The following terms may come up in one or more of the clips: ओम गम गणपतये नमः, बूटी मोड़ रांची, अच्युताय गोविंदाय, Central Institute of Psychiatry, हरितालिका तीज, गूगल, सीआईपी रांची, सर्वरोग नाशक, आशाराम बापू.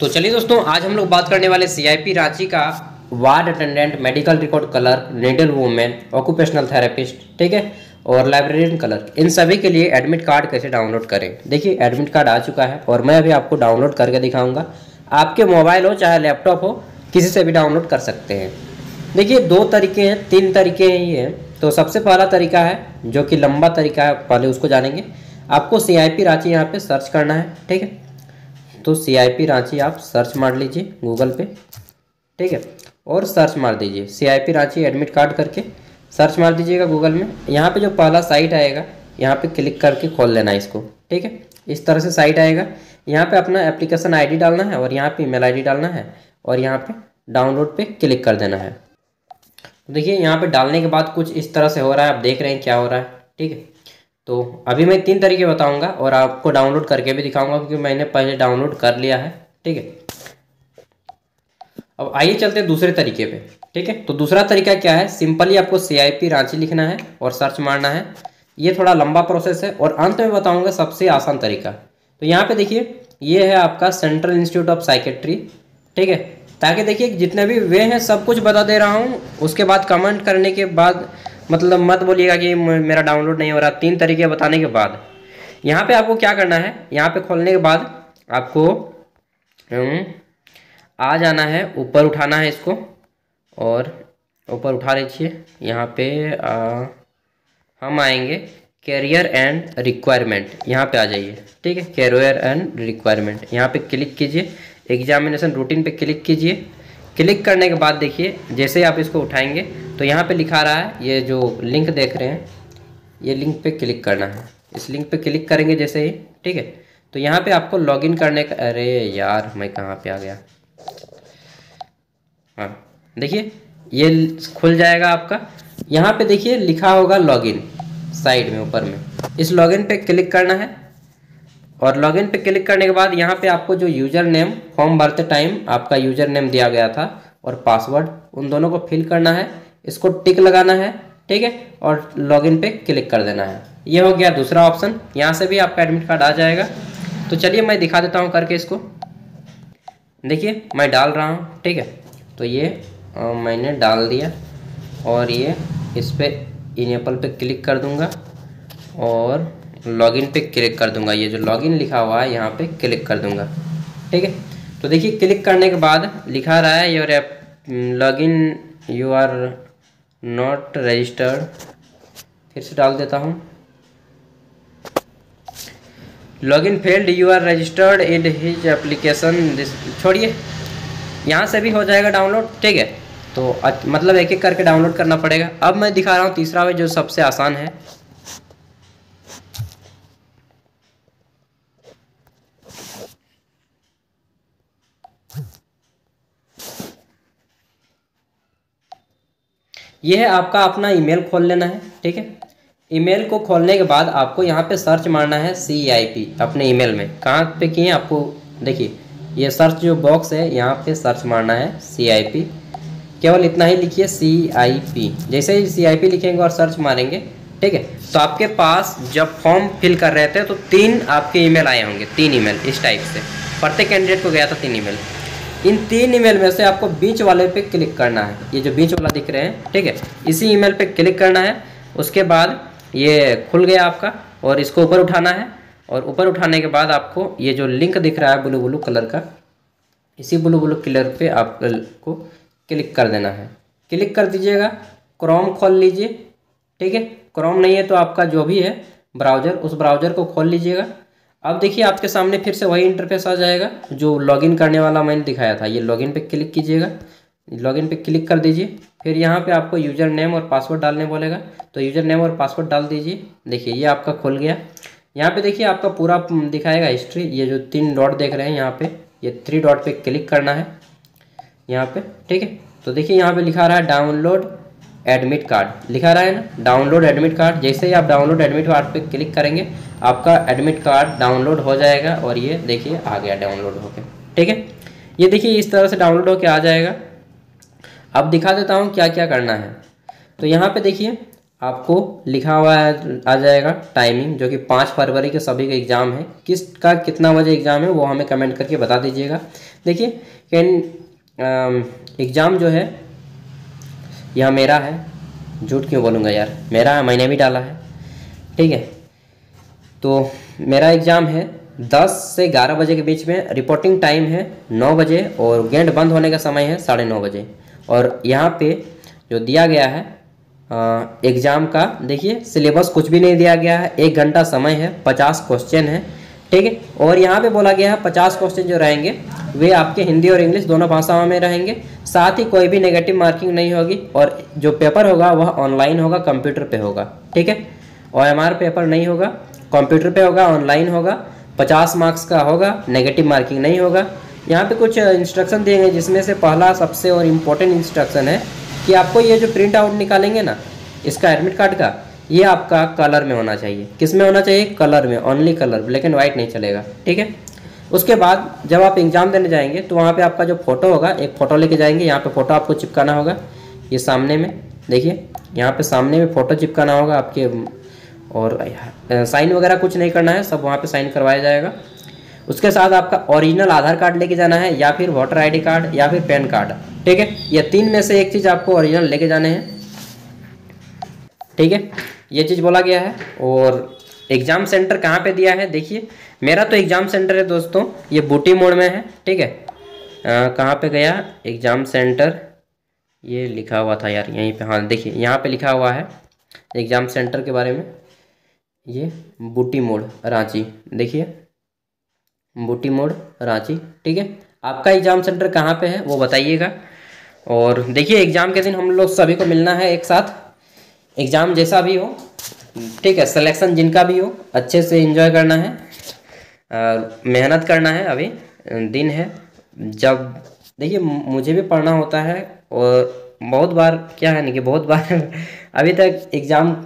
तो चलिए दोस्तों, आज हम लोग बात करने वाले सीआईपी रांची का ward attendant, medical record clerk, needle women, occupational therapist, ठीक है, और लाइब्रेरियन क्लर्क, इन सभी के लिए एडमिट कार्ड कैसे डाउनलोड करें। देखिए, एडमिट कार्ड आ चुका है और मैं अभी आपको डाउनलोड करके दिखाऊंगा। आपके मोबाइल हो चाहे लैपटॉप हो, किसी से भी डाउनलोड कर सकते हैं। देखिए, दो तरीके हैं, तीन तरीके हैं ये। तो सबसे पहला तरीका है जो कि लंबा तरीका है, पहले उसको जानेंगे। आपको सीआईपी रांची यहाँ पे सर्च करना है, ठीक है। तो सीआईपी रांची आप सर्च मार लीजिए गूगल पे, ठीक है, और सर्च मार दीजिए सीआईपी रांची एडमिट कार्ड करके सर्च मार दीजिएगा गूगल में। यहाँ पे जो पहला साइट आएगा, यहाँ पे क्लिक करके खोल लेना है इसको, ठीक है। इस तरह से साइट आएगा, यहाँ पे अपना एप्लीकेशन आईडी डालना है और यहाँ पे ईमेल आईडी डालना है और यहाँ पे डाउनलोड पे क्लिक कर देना है। देखिए, यहाँ पे डालने के बाद कुछ इस तरह से हो रहा है, आप देख रहे हैं क्या हो रहा है, ठीक है। तो अभी मैं तीन तरीके बताऊँगा और आपको डाउनलोड करके भी दिखाऊँगा क्योंकि मैंने पहले डाउनलोड कर लिया है, ठीक है। अब आइए चलते हैं दूसरे तरीके पे, ठीक है। तो दूसरा तरीका क्या है, सिंपली आपको सीआईपी रांची लिखना है और सर्च मारना है। ये थोड़ा लंबा प्रोसेस है और अंत में बताऊंगा सबसे आसान तरीका। तो यहाँ पे देखिए, ये है आपका सेंट्रल इंस्टीट्यूट ऑफ साइकेट्री, ठीक है। ताकि देखिए जितने भी वे हैं सब कुछ बता दे रहा हूँ, उसके बाद कमेंट करने के बाद मतलब मत बोलिएगा कि मेरा डाउनलोड नहीं हो रहा। तीन तरीके बताने के बाद यहाँ पर आपको क्या करना है, यहाँ पर खोलने के बाद आपको आ जाना है, ऊपर उठाना है इसको और ऊपर उठा लीजिए। यहाँ पे हम आएंगे कैरियर एंड रिक्वायरमेंट, यहाँ पे आ जाइए, ठीक है। कैरियर एंड रिक्वायरमेंट यहाँ पे क्लिक कीजिए, एग्जामिनेशन रूटीन पे क्लिक कीजिए। क्लिक करने के बाद देखिए, जैसे आप इसको उठाएंगे तो यहाँ पे लिखा रहा है, ये जो लिंक देख रहे हैं ये लिंक पे क्लिक करना है। इस लिंक पे क्लिक करेंगे जैसे ही, ठीक है, तो यहाँ पर आपको लॉगिन करने का, अरे यार मैं कहाँ पर आ गया, हाँ देखिए ये खुल जाएगा आपका। यहाँ पे देखिए लिखा होगा लॉगिन साइड में ऊपर में, इस लॉगिन पे क्लिक करना है। और लॉगिन पे क्लिक करने के बाद यहाँ पे आपको जो यूज़र नेम, फॉर्म भरते टाइम आपका यूज़र नेम दिया गया था और पासवर्ड, उन दोनों को फिल करना है, इसको टिक लगाना है, ठीक है, और लॉगिन पे क्लिक कर देना है। ये हो गया दूसरा ऑप्शन, यहाँ से भी आपका एडमिट कार्ड आ जाएगा। तो चलिए मैं दिखा देता हूँ करके इसको। देखिए मैं डाल रहा हूँ, ठीक है। तो ये मैंने डाल दिया और ये इस पर इनेबल पे क्लिक कर दूंगा और लॉगिन पे क्लिक कर दूंगा। ये जो लॉगिन लिखा हुआ है यहाँ पे क्लिक कर दूंगा, ठीक है। तो देखिए क्लिक करने के बाद लिखा रहा है your app login you are not registered. फिर से डाल देता हूँ, login failed, you are registered in his application this. छोड़िए, यहाँ से भी हो जाएगा डाउनलोड, ठीक है। तो मतलब एक एक करके डाउनलोड करना पड़ेगा। अब मैं दिखा रहा हूँ तीसरा वे जो सबसे आसान है। यह है आपका अपना ईमेल खोल लेना है, ठीक है। ईमेल को खोलने के बाद आपको यहाँ पे सर्च मारना है सीआईपी अपने ईमेल में। कहाँ पे किए आपको, देखिए ये सर्च जो बॉक्स है यहाँ पे सर्च मारना है सीआईपी। केवल इतना ही लिखिए सीआईपी। जैसे ही सीआईपी लिखेंगे और सर्च मारेंगे, ठीक है, तो आपके पास जब फॉर्म फिल कर रहे थे तो तीन आपके ईमेल आए होंगे, तीन ईमेल इस टाइप से प्रत्येक कैंडिडेट को गया था, तीन ईमेल। इन तीन ईमेल में से आपको बीच वाले पे क्लिक करना है, ये जो बीच वाला दिख रहे हैं, ठीक है, इसी ईमेल पे क्लिक करना है। उसके बाद ये खुल गया आपका और इसको ऊपर उठाना है और ऊपर उठाने के बाद आपको ये जो लिंक दिख रहा है ब्लू ब्लू कलर का, इसी ब्लू ब्लू कलर पे आपको क्लिक कर देना है। क्लिक कर दीजिएगा, क्रोम खोल लीजिए, ठीक है। क्रोम नहीं है तो आपका जो भी है ब्राउज़र, उस ब्राउज़र को खोल लीजिएगा। अब देखिए आपके सामने फिर से वही इंटरफेस आ जाएगा जो लॉगिन करने वाला मैंने दिखाया था। ये लॉगिन पे क्लिक कीजिएगा, लॉगिन पे क्लिक कर दीजिए। फिर यहाँ पे आपको यूज़र नेम और पासवर्ड डालने बोलेगा, तो यूज़र नेम और पासवर्ड डाल दीजिए। देखिए ये आपका खुल गया। यहाँ पे देखिए आपका पूरा दिखाएगा हिस्ट्री। ये जो तीन डॉट देख रहे हैं यहाँ पे, ये थ्री डॉट पे क्लिक करना है यहाँ पे, ठीक है। तो देखिए यहाँ पे लिखा रहा है डाउनलोड एडमिट कार्ड, लिखा रहा है ना, डाउनलोड एडमिट कार्ड। जैसे ही आप डाउनलोड एडमिट कार्ड पे क्लिक करेंगे आपका एडमिट कार्ड डाउनलोड हो जाएगा। और ये देखिए आ गया डाउनलोड होकर, ठीक है। ये देखिए इस तरह से डाउनलोड होकर आ जाएगा। अब दिखा देता हूँ क्या क्या करना है। तो यहाँ पर देखिए आपको लिखा हुआ आ जाएगा टाइमिंग, जो कि 5 फरवरी के सभी का एग्ज़ाम है। किसका कितना बजे एग्ज़ाम है वो हमें कमेंट करके बता दीजिएगा। देखिए एग्ज़ाम जो है यह मेरा है, झूठ क्यों बोलूँगा यार, मेरा है, मैंने भी डाला है, ठीक है। तो मेरा एग्ज़ाम है 10 से 11 बजे के बीच में, रिपोर्टिंग टाइम है 9 बजे और गेट बंद होने का समय है 9:30 बजे। और यहाँ पे जो दिया गया है एग्ज़ाम का, देखिए सिलेबस कुछ भी नहीं दिया गया है, 1 घंटा समय है, 50 क्वेश्चन है, ठीक है। और यहाँ पे बोला गया है 50 क्वेश्चन जो रहेंगे वे आपके हिंदी और इंग्लिश दोनों भाषाओं में रहेंगे, साथ ही कोई भी नेगेटिव मार्किंग नहीं होगी। और जो पेपर होगा वह ऑनलाइन होगा, कंप्यूटर पे होगा, ठीक है। OMR पेपर नहीं होगा, कंप्यूटर पे होगा, ऑनलाइन होगा, 50 मार्क्स का होगा, नेगेटिव मार्किंग नहीं होगा। यहाँ पे कुछ इंस्ट्रक्शन दिए गए जिसमें से पहला सबसे और इम्पोर्टेंट इंस्ट्रक्शन है कि आपको ये जो प्रिंट आउट निकालेंगे ना इसका, एडमिट कार्ड का, ये आपका कलर में होना चाहिए। किस में होना चाहिए? कलर में, only colour, black and white नहीं चलेगा, ठीक है। उसके बाद जब आप एग्ज़ाम देने जाएंगे तो वहाँ पे आपका जो फ़ोटो होगा, एक फ़ोटो लेके जाएंगे, यहाँ पे फ़ोटो आपको चिपकाना होगा। ये सामने में देखिए, यहाँ पे सामने में फ़ोटो चिपकाना होगा आपके, और साइन वगैरह कुछ नहीं करना है, सब वहाँ पे साइन करवाया जाएगा। उसके साथ आपका ओरिजिनल आधार कार्ड लेके जाना है, या फिर वोटर ID कार्ड, या फिर पैन कार्ड, ठीक है। ये 3 में से एक चीज़ आपको ओरिजिनल लेके जाने हैं, ठीक है, ये चीज़ बोला गया है। और एग्ज़ाम सेंटर कहाँ पे दिया है, देखिए मेरा तो एग्ज़ाम सेंटर है दोस्तों, ये बूटी मोड़ में है, ठीक है। कहाँ पे गया एग्ज़ाम सेंटर, ये लिखा हुआ था यार यहीं पे, हाँ देखिए यहाँ पे लिखा हुआ है एग्ज़ाम सेंटर के बारे में, ये बूटी मोड़ रांची, देखिए बूटी मोड़ रांची, ठीक है। आपका एग्ज़ाम सेंटर कहाँ पे है वो बताइएगा। और देखिए एग्ज़ाम के दिन हम लोग सभी को मिलना है एक साथ, एग्ज़ाम जैसा भी हो, ठीक है, सिलेक्शन जिनका भी हो, अच्छे से एंजॉय करना है और मेहनत करना है। अभी दिन है जब, देखिए मुझे भी पढ़ना होता है, और बहुत बार क्या है ना कि बहुत बार अभी तक एग्ज़ाम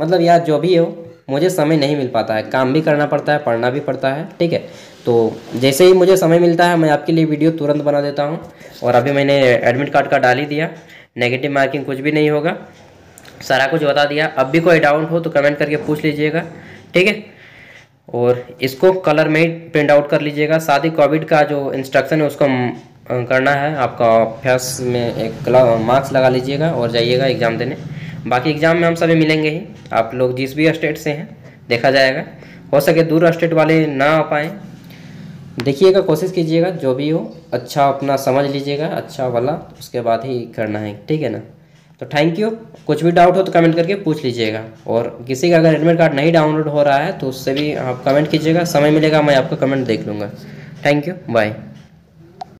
मतलब यार जो भी हो मुझे समय नहीं मिल पाता है, काम भी करना पड़ता है, पढ़ना भी पड़ता है, ठीक है। तो जैसे ही मुझे समय मिलता है मैं आपके लिए वीडियो तुरंत बना देता हूँ। और अभी मैंने एडमिट कार्ड का डाल ही दिया, नेगेटिव मार्किंग कुछ भी नहीं होगा, सारा कुछ बता दिया। अब भी कोई डाउट हो तो कमेंट करके पूछ लीजिएगा, ठीक है। और इसको कलर में ही प्रिंट आउट कर लीजिएगा, साथ ही कोविड का जो इंस्ट्रक्शन है उसको करना है आपका, फेस में एक मार्क्स लगा लीजिएगा और जाइएगा एग्ज़ाम देने। बाकी एग्ज़ाम में हम सभी मिलेंगे ही, आप लोग जिस भी स्टेट से हैं देखा जाएगा, हो सके दूर स्टेट वाले ना आ पाएँ, देखिएगा, कोशिश कीजिएगा, जो भी हो अच्छा अपना समझ लीजिएगा, अच्छा वाला, उसके बाद ही करना है, ठीक है ना। तो थैंक यू, कुछ भी डाउट हो तो कमेंट करके पूछ लीजिएगा। और किसी का अगर एडमिट कार्ड नहीं डाउनलोड हो रहा है तो उससे भी आप कमेंट कीजिएगा, समय मिलेगा मैं आपका कमेंट देख लूँगा। Thank you, bye.